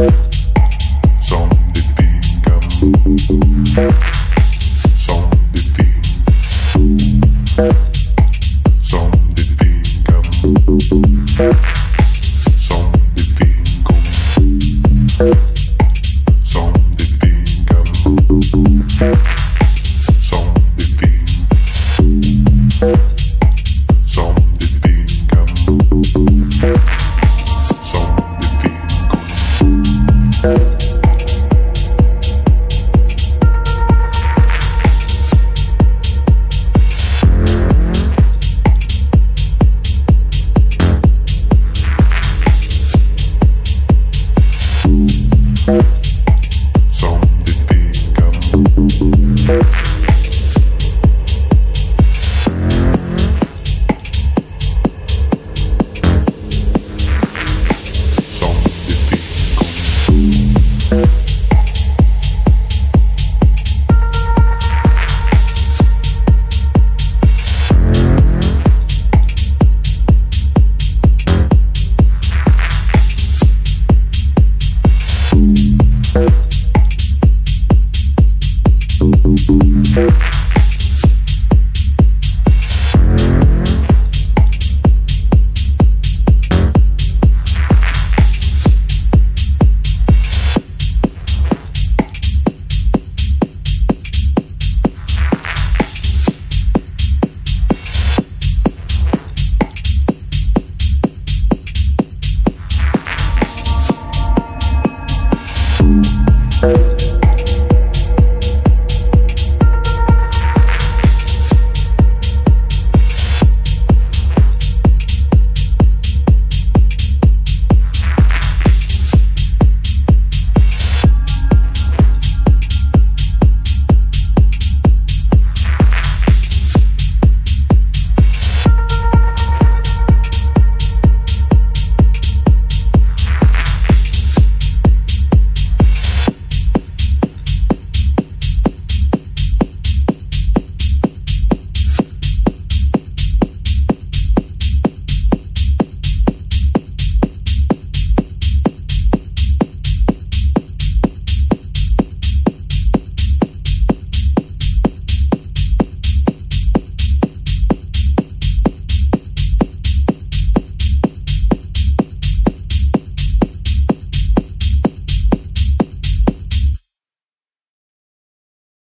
Some did think